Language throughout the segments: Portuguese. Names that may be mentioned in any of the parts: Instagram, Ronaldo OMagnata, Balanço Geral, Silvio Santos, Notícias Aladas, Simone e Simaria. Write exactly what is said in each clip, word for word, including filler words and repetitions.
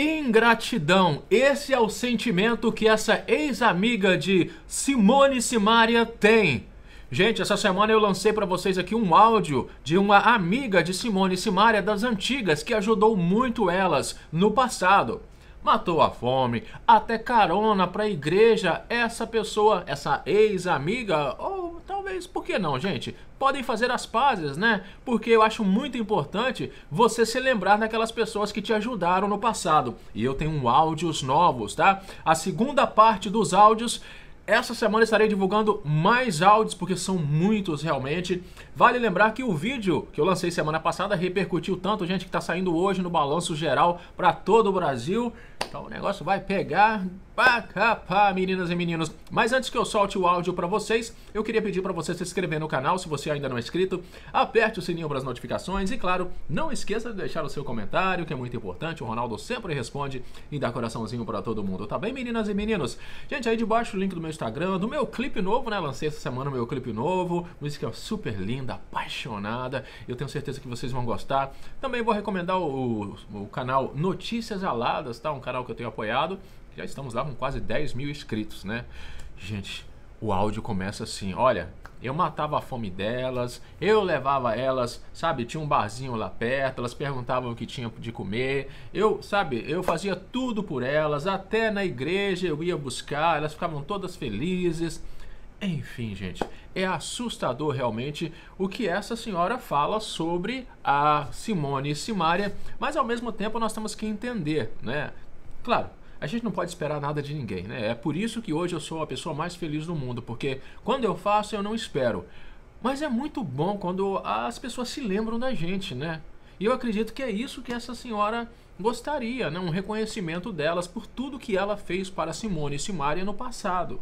Ingratidão, esse é o sentimento que essa ex-amiga de Simone e Simaria tem. Gente, essa semana eu lancei para vocês aqui um áudio de uma amiga de Simone e Simaria das antigas que ajudou muito elas no passado. Matou a fome, até carona para a igreja, essa pessoa, essa ex-amiga, ou talvez, por que não, gente? Podem fazer as pazes, né? Porque eu acho muito importante você se lembrar daquelas pessoas que te ajudaram no passado. E eu tenho áudios novos, tá? A segunda parte dos áudios, essa semana estarei divulgando mais áudios, porque são muitos realmente. Vale lembrar que o vídeo que eu lancei semana passada repercutiu tanto, gente, que tá saindo hoje no Balanço Geral para todo o Brasil. Então o negócio vai pegar pra capar, meninas e meninos. Mas antes que eu solte o áudio para vocês, eu queria pedir para você se inscrever no canal, se você ainda não é inscrito. Aperte o sininho para as notificações e, claro, não esqueça de deixar o seu comentário, que é muito importante. O Ronaldo sempre responde e dá coraçãozinho para todo mundo, tá bem, meninas e meninos? Gente, aí debaixo o link do meu Instagram, do meu clipe novo, né? Lancei essa semana o meu clipe novo. Música super linda, apaixonada. Eu tenho certeza que vocês vão gostar. Também vou recomendar o, o canal Notícias Aladas, tá? Um canal que eu tenho apoiado, já estamos lá com quase dez mil inscritos, né? Gente, o áudio começa assim, olha, eu matava a fome delas, eu levava elas, sabe, tinha um barzinho lá perto, elas perguntavam o que tinha de comer, eu, sabe, eu fazia tudo por elas, até na igreja eu ia buscar, elas ficavam todas felizes. Enfim, gente, é assustador realmente o que essa senhora fala sobre a Simone e Simaria, mas ao mesmo tempo nós temos que entender, né? Claro, a gente não pode esperar nada de ninguém, né? É por isso que hoje eu sou a pessoa mais feliz do mundo, porque quando eu faço eu não espero. Mas é muito bom quando as pessoas se lembram da gente, né? E eu acredito que é isso que essa senhora gostaria, né? Um reconhecimento delas por tudo que ela fez para Simone e Simaria no passado.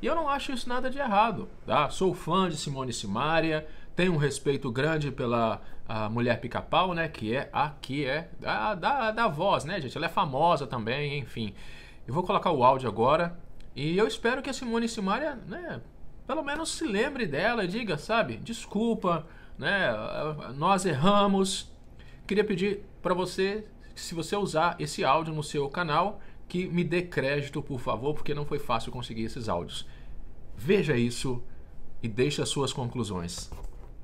E eu não acho isso nada de errado, tá? Sou fã de Simone e Simaria, tenho um respeito grande pela a mulher pica-pau, né? Que é a que é da, da, da voz, né, gente? Ela é famosa também, enfim. Eu vou colocar o áudio agora e eu espero que a Simone e Simaria, né? Pelo menos se lembre dela e diga, sabe? Desculpa, né? Nós erramos. Queria pedir para você, se você usar esse áudio no seu canal, que me dê crédito, por favor, porque não foi fácil conseguir esses áudios. Veja isso e deixe as suas conclusões.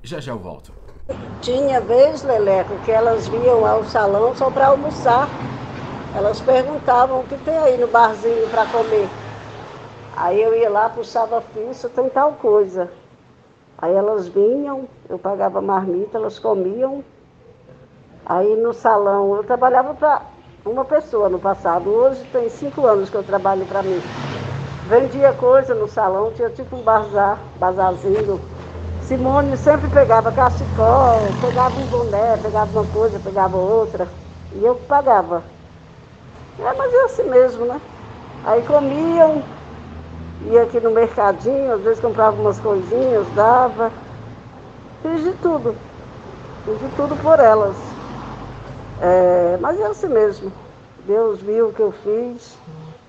Já já eu volto. Tinha vez, Leleco, que elas vinham ao salão só para almoçar. Elas perguntavam o que tem aí no barzinho para comer. Aí eu ia lá, puxava a ficha, tem tal coisa. Aí elas vinham, eu pagava marmita, elas comiam. Aí no salão, eu trabalhava para uma pessoa no passado, hoje tem cinco anos que eu trabalho para mim. Vendia coisa no salão, tinha tipo um bazar, bazarzinho. Simone sempre pegava cachecol, pegava um boné, pegava uma coisa, pegava outra, e eu pagava. É, mas é assim mesmo, né? Aí comiam, ia aqui no mercadinho, às vezes comprava umas coisinhas, dava. Fiz de tudo, fiz de tudo por elas. É, mas é assim mesmo, Deus viu o que eu fiz,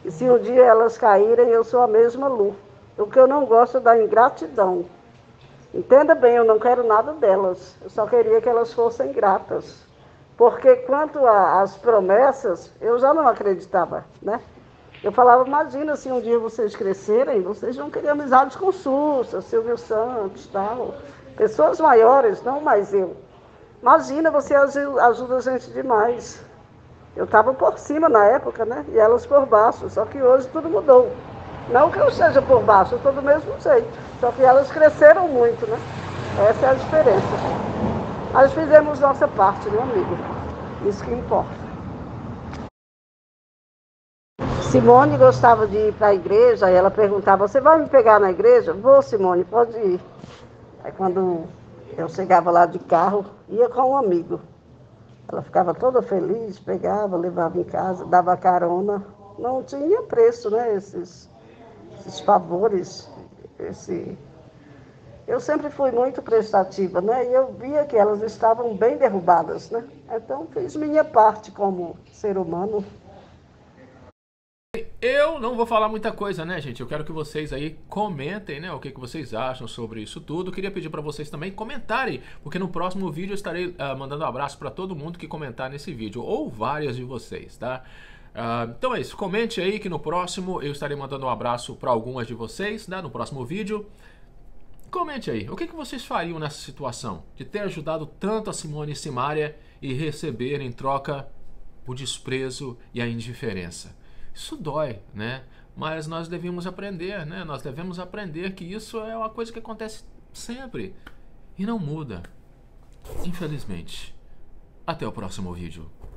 e se um dia elas caírem, eu sou a mesma Lu. O que eu não gosto é da ingratidão. Entenda bem, eu não quero nada delas, eu só queria que elas fossem gratas. Porque quanto às promessas, eu já não acreditava, né? Eu falava, imagina se um dia vocês crescerem, vocês vão querer amizade com Sussa, Silvio Santos, tal. Pessoas maiores, não mais eu. Imagina, você ajuda a gente demais. Eu estava por cima na época, né? E elas por baixo, só que hoje tudo mudou. Não que eu seja por baixo, eu estou do mesmo jeito. Só que elas cresceram muito, né? Essa é a diferença. Nós fizemos nossa parte, né, amigo? Isso que importa. Simone gostava de ir para a igreja e ela perguntava, você vai me pegar na igreja? Vou, Simone, pode ir. Aí quando eu chegava lá de carro, ia com um amigo. Ela ficava toda feliz, pegava, levava em casa, dava carona. Não tinha preço, né? Esses, esses favores. Esse... Eu sempre fui muito prestativa, né? E eu via que elas estavam bem derrubadas, né? Então fiz minha parte como ser humano. Eu não vou falar muita coisa, né, gente? Eu quero que vocês aí comentem, né, o que, que vocês acham sobre isso tudo. Queria pedir para vocês também comentarem, porque no próximo vídeo eu estarei uh, mandando um abraço para todo mundo que comentar nesse vídeo, ou várias de vocês, tá? Uh, então é isso, comente aí que no próximo eu estarei mandando um abraço para algumas de vocês, né, no próximo vídeo. Comente aí, o que, que vocês fariam nessa situação de ter ajudado tanto a Simone e Simaria e receber em troca o desprezo e a indiferença? Isso dói, né? Mas nós devemos aprender, né? Nós devemos aprender que isso é uma coisa que acontece sempre e não muda. Infelizmente. Até o próximo vídeo.